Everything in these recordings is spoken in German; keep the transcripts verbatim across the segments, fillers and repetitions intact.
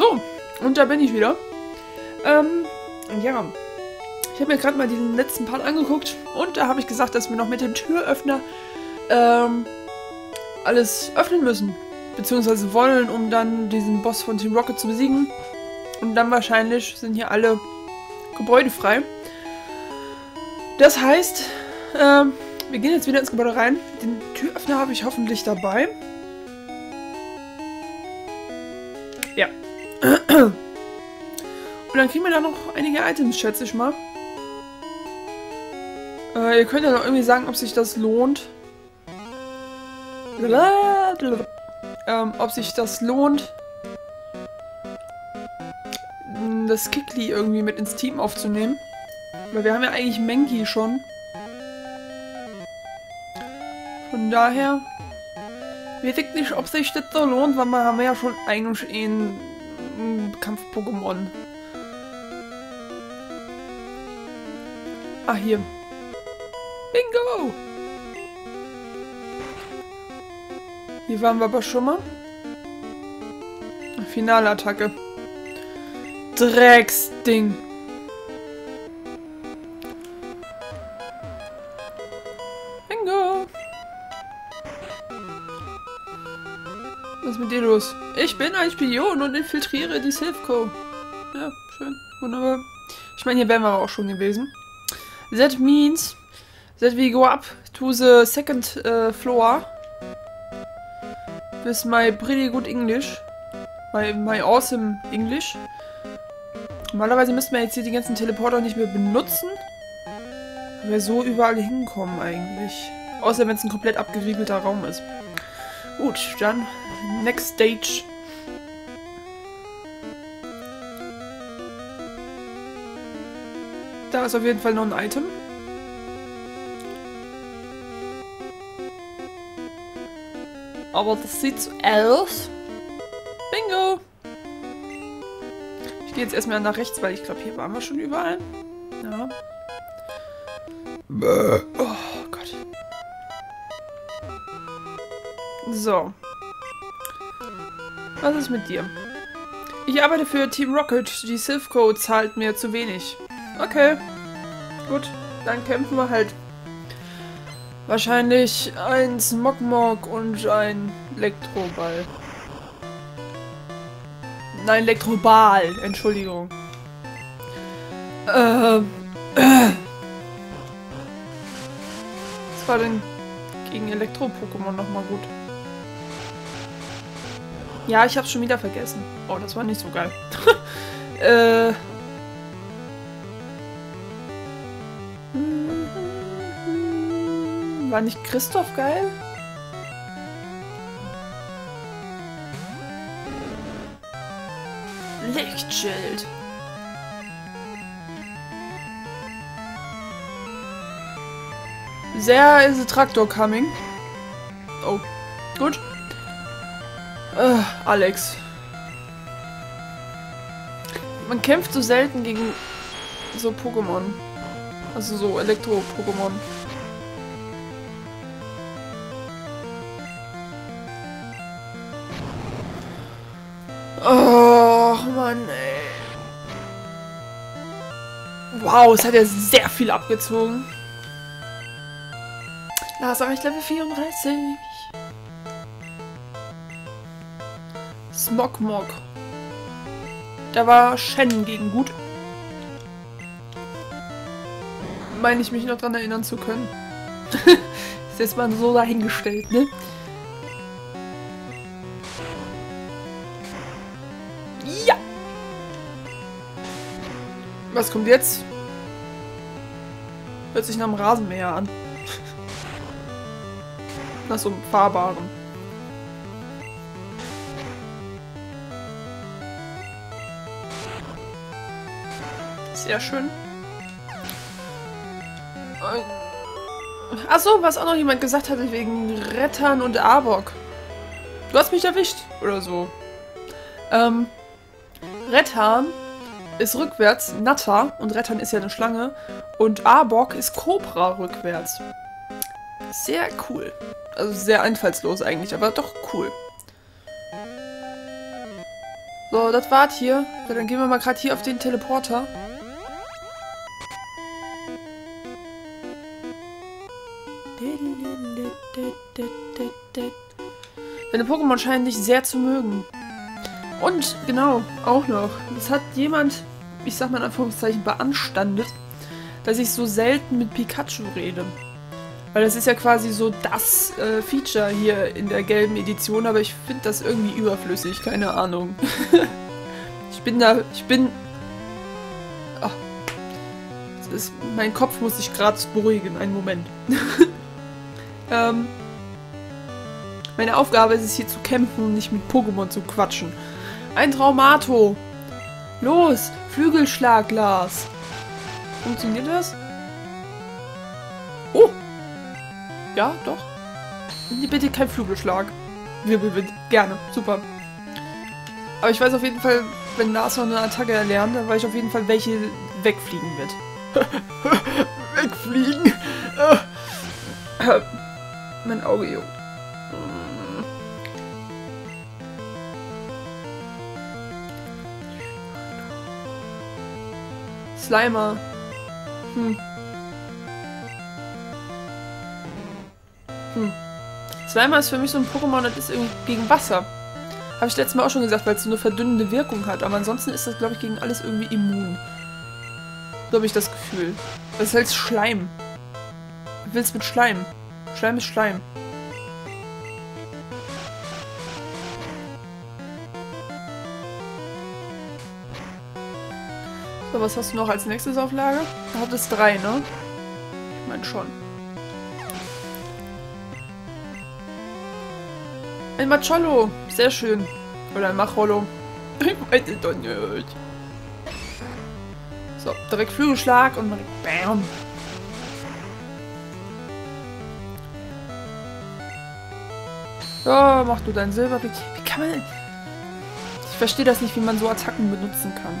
So, und da bin ich wieder. Ähm, ja. Ich habe mir gerade mal diesen letzten Part angeguckt und da habe ich gesagt, dass wir noch mit dem Türöffner ähm, alles öffnen müssen. Beziehungsweise wollen, um dann diesen Boss von Team Rocket zu besiegen. Und dann wahrscheinlich sind hier alle Gebäude frei. Das heißt, ähm, wir gehen jetzt wieder ins Gebäude rein. Den Türöffner habe ich hoffentlich dabei. Ja. Und dann kriegen wir da noch einige Items, schätze ich mal. Äh, ihr könnt ja noch irgendwie sagen, ob sich das lohnt. Blablabla. Ähm, ob sich das lohnt, das Kikli irgendwie mit ins Team aufzunehmen. Weil wir haben ja eigentlich Mengi schon. Von daher weiß ich nicht, ob sich das so lohnt, weil wir haben ja schon eigentlich einen, einen Kampf-Pokémon. Ah, hier. Bingo! Hier waren wir aber schon mal. Finale Attacke. Drecksding. Bingo! Was ist mit dir los? Ich bin ein Spion und infiltriere die Silph Co. Ja, schön. Wunderbar. Ich meine, hier wären wir aber auch schon gewesen. That means that we go up to the second uh, floor. This is my pretty good English. My, my awesome English. Normalerweise müssten wir jetzt hier die ganzen Teleporter nicht mehr benutzen. Weil wir so überall hinkommen eigentlich. Außer wenn es ein komplett abgeriegelter Raum ist. Gut, dann next stage. Da ist auf jeden Fall noch ein Item. Aber das sieht so aus. Bingo! Ich gehe jetzt erstmal nach rechts, weil ich glaube, hier waren wir schon überall. Ja. Bäh. Oh Gott. So. Was ist mit dir? Ich arbeite für Team Rocket. Die Silph Co. zahlt mir zu wenig. Okay, gut, dann kämpfen wir halt wahrscheinlich ein Smogmog und ein Elektroball. Nein, Elektroball, Entschuldigung. Ähm, äh. Was war denn gegen Elektro-Pokémon nochmal gut? Ja, ich hab's schon wieder vergessen. Oh, das war nicht so geil. äh... War nicht Christoph geil? Lichtschild. There is a tractor coming. Oh, gut. Äh, Alex. Man kämpft so selten gegen so Pokémon. Also so Elektro-Pokémon. Och, Mann, ey. Wow, es hat ja sehr viel abgezogen. Da ist auch echt Level vierunddreißig. Smogmog. Da war Shen gegen gut. Meine ich mich noch dran erinnern zu können. Ist jetzt mal so dahingestellt, ne? Was kommt jetzt? Hört sich nach dem Rasenmäher an. Nach so einem fahrbaren. Sehr schön. Achso, was auch noch jemand gesagt hatte wegen Rettern und Arbok. Du hast mich erwischt. Oder so. Ähm. Rettern ist rückwärts Natter und Rettern ist ja eine Schlange und Arbok ist Cobra rückwärts. Sehr cool. Also sehr einfallslos eigentlich, aber doch cool. So, das war's hier. So, dann gehen wir mal gerade hier auf den Teleporter. Meine Pokémon scheinen dich sehr zu mögen. Und, genau, auch noch. Das hat jemand, ich sag mal in Anführungszeichen, beanstandet, dass ich so selten mit Pikachu rede. Weil das ist ja quasi so das äh, Feature hier in der gelben Edition, aber ich finde das irgendwie überflüssig, keine Ahnung. Ich bin da, ich bin... Ach, das ist, mein Kopf muss sich gerade beruhigen, einen Moment. ähm, meine Aufgabe ist es hier zu kämpfen und nicht mit Pokémon zu quatschen. Ein Traumato! Los, Flügelschlagglas! Funktioniert das? Oh! Ja, doch. Bitte kein Flügelschlag. Wirbelwind. Gerne. Super. Aber ich weiß auf jeden Fall, wenn Lars noch eine Attacke erlernt, dann weiß ich auf jeden Fall, welche wegfliegen wird. Wegfliegen? Mein Auge juckt. Slimer. Hm. Hm. Slimer ist für mich so ein Pokémon, das ist irgendwie gegen Wasser. Habe ich letztes Mal auch schon gesagt, weil es so eine verdünnende Wirkung hat. Aber ansonsten ist das, glaube ich, gegen alles irgendwie immun. So habe ich das Gefühl. Das ist halt Schleim. Was willst du mit Schleim? Schleim ist Schleim. So, was hast du noch als nächstes Auflage? Da hat es drei, ne? Ich meine schon. Ein Macholo, sehr schön. Oder ein Macholo. Ich weiß es doch nicht. So, direkt Flügelschlag und man... Bam! So, mach du deinen Silberblick. Wie kann man... Ich verstehe das nicht, wie man so Attacken benutzen kann.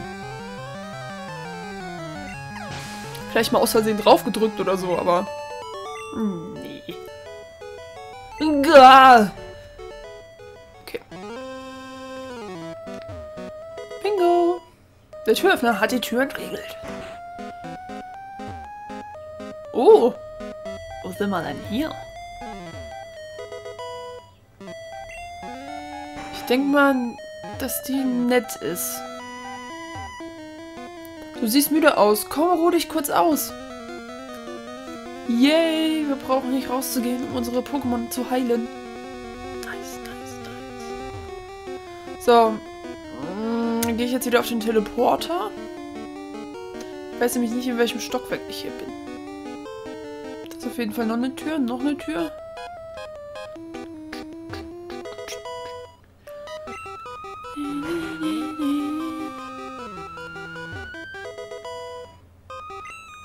Vielleicht mal aus Versehen drauf gedrückt oder so, aber... Nee. Gah! Der Türöffner hat die Tür entriegelt. Oh! Wo sind wir denn hier? Ich denke mal, dass die nett ist. Du siehst müde aus. Komm, ruh dich kurz aus. Yay! Wir brauchen nicht rauszugehen, um unsere Pokémon zu heilen. Nice, nice, nice. So. Dann gehe ich jetzt wieder auf den Teleporter. Ich weiß nämlich nicht, in welchem Stockwerk ich hier bin. Das ist auf jeden Fall noch eine Tür, noch eine Tür.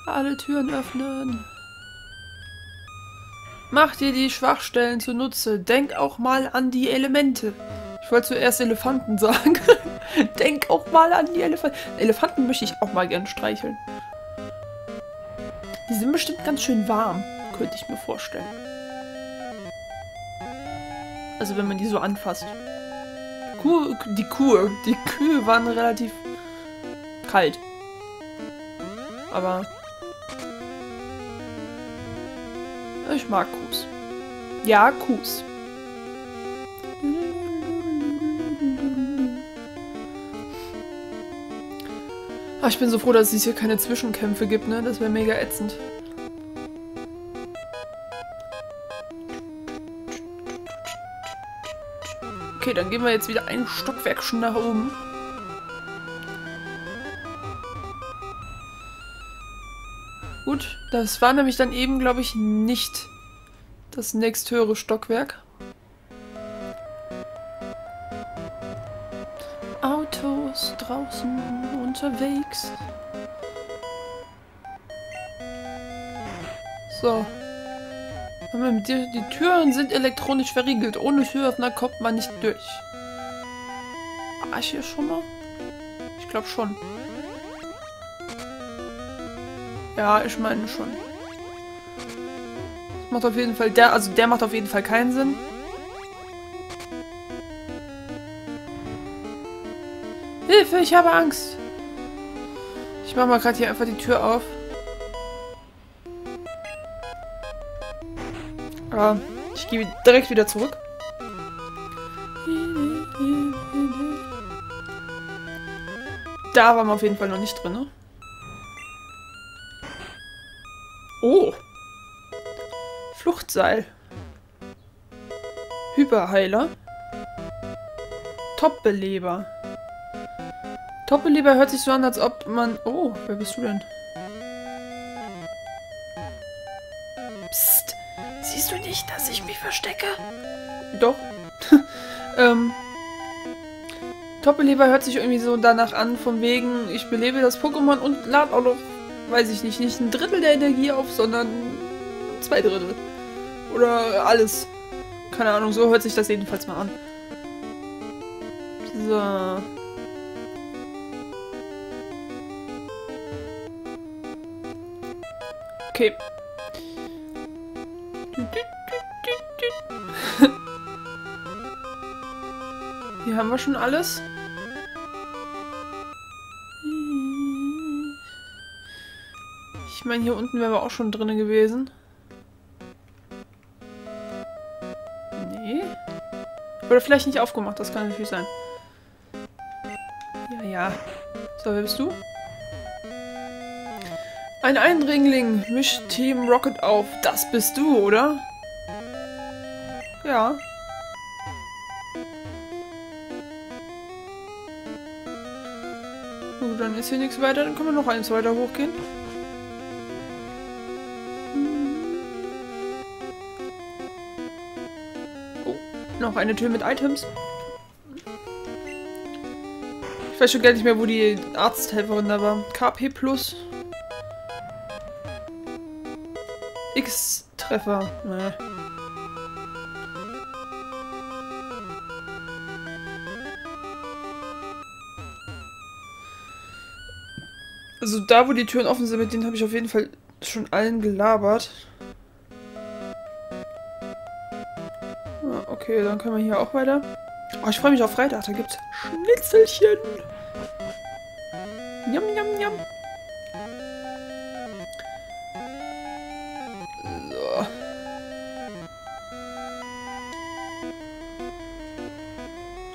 Alle Türen öffnen. Mach dir die Schwachstellen zunutze. Denk auch mal an die Elemente. Ich wollte zuerst Elefanten sagen. Denk auch mal an die Elefanten. Elefanten möchte ich auch mal gern streicheln. Die sind bestimmt ganz schön warm, könnte ich mir vorstellen. Also wenn man die so anfasst. Die Kuh, die Kuh, die Kühe waren relativ kalt. Aber ich mag Kuhs. Ja, Kuhs. Ach, ich bin so froh, dass es hier keine Zwischenkämpfe gibt, ne? Das wäre mega ätzend. Okay, dann gehen wir jetzt wieder ein Stockwerk schon nach oben. Gut, das war nämlich dann eben, glaube ich, nicht das nächsthöhere Stockwerk. Autos draußen unterwegs. So. Die Türen sind elektronisch verriegelt. Ohne Türöffner kommt man nicht durch. War ich hier schon mal? Ich glaube schon. Ja, ich meine schon. Das macht auf jeden Fall der, also der macht auf jeden Fall keinen Sinn. Hilfe, ich habe Angst. Ich mache mal gerade hier einfach die Tür auf. Ah, ich gehe direkt wieder zurück. Da waren wir auf jeden Fall noch nicht drin, ne? Oh. Fluchtseil. Hyperheiler. Topbeleber. Topbeleber hört sich so an, als ob man... Oh, wer bist du denn? Psst. Siehst du nicht, dass ich mich verstecke? Doch. ähm... Topbeleber hört sich irgendwie so danach an, von wegen, ich belebe das Pokémon und lade auch noch, weiß ich nicht, nicht ein Drittel der Energie auf, sondern zwei Drittel. Oder alles. Keine Ahnung, so hört sich das jedenfalls mal an. So. Okay. Hier haben wir schon alles. Ich meine, hier unten wären wir auch schon drin gewesen. Nee. Oder vielleicht nicht aufgemacht, das kann natürlich sein. Ja, ja. So, wer bist du? Ein Eindringling mischt Team Rocket auf. Das bist du, oder? Ja. Gut, dann ist hier nichts weiter. Dann können wir noch eins weiter hochgehen. Noch eine Tür mit Items. Ich weiß schon gar nicht mehr, wo die Arzthelferin da war. K P plus. X-Treffer. Nee. Also da, wo die Türen offen sind, mit denen habe ich auf jeden Fall schon allen gelabert. Okay, dann können wir hier auch weiter. Oh, ich freue mich auf Freitag, da gibt's Schnitzelchen. Yum, yum, yum. So.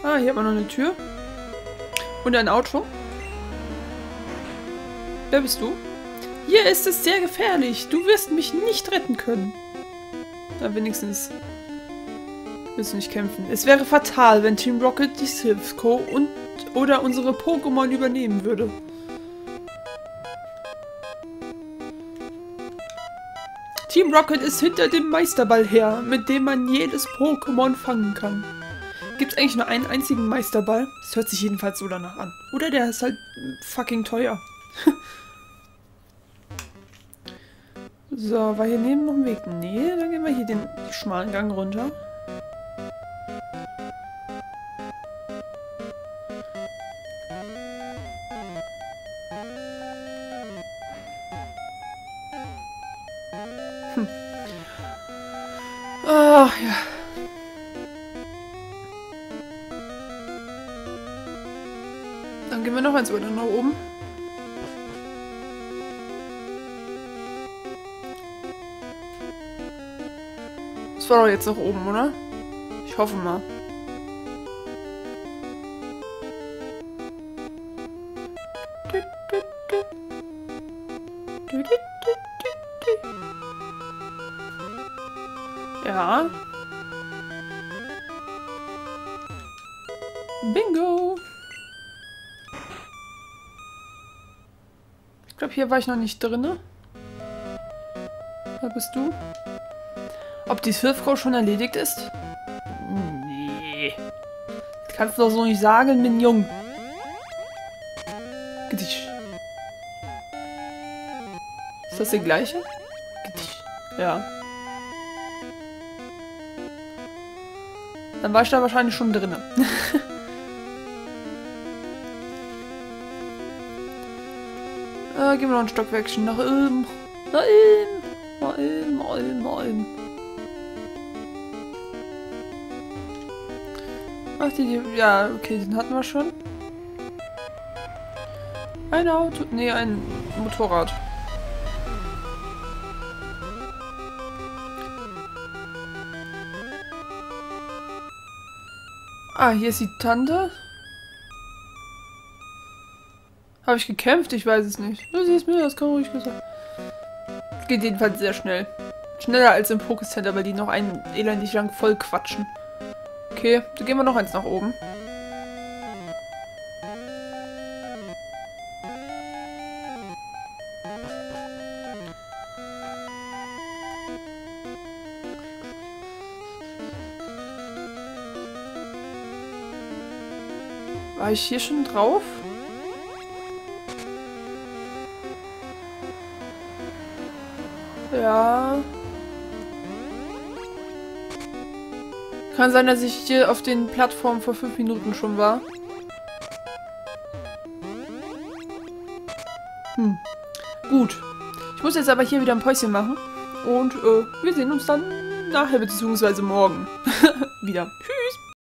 Ah, hier haben wir noch eine Tür. Und ein Auto. Wer bist du? Hier ist es sehr gefährlich. Du wirst mich nicht retten können. Na, wenigstens... Willst du nicht kämpfen? Es wäre fatal, wenn Team Rocket die Silph Co. und oder unsere Pokémon übernehmen würde. Team Rocket ist hinter dem Meisterball her, mit dem man jedes Pokémon fangen kann. Gibt's eigentlich nur einen einzigen Meisterball? Das hört sich jedenfalls so danach an. Oder der ist halt fucking teuer. So, war hier neben noch ein Weg? Nee, dann gehen wir hier den schmalen Gang runter. Ach ja. Dann gehen wir noch eins weiter nach oben. Das war doch jetzt noch oben, oder? Ich hoffe mal. Ja. Bingo. Ich glaube, hier war ich noch nicht drin. Da bist du. Ob die Silph Co. schon erledigt ist? Nee. Das kannst du doch so nicht sagen, bin jung. Gedisch. Ist das der gleiche? Gedisch. Ja. Dann war ich da wahrscheinlich schon drin. äh, gehen wir noch ein Stockwerkchen nach oben. Nach oben. Nach oben, nach oben, nach oben. Ach, die, die... Ja, okay, den hatten wir schon. Ein Auto. Nee, ein Motorrad. Ah, hier ist die Tante. Habe ich gekämpft? Ich weiß es nicht. Du siehst mir, das kann ruhig gesagt. Geht jedenfalls sehr schnell. Schneller als im Pokécenter, weil die noch einen elendig lang voll quatschen. Okay, da gehen wir noch eins nach oben. War ich hier schon drauf? Ja. Kann sein, dass ich hier auf den Plattformen vor fünf Minuten schon war. Hm. Gut. Ich muss jetzt aber hier wieder ein Päuschen machen. Und äh, wir sehen uns dann nachher, beziehungsweise morgen. Wieder. Tschüss.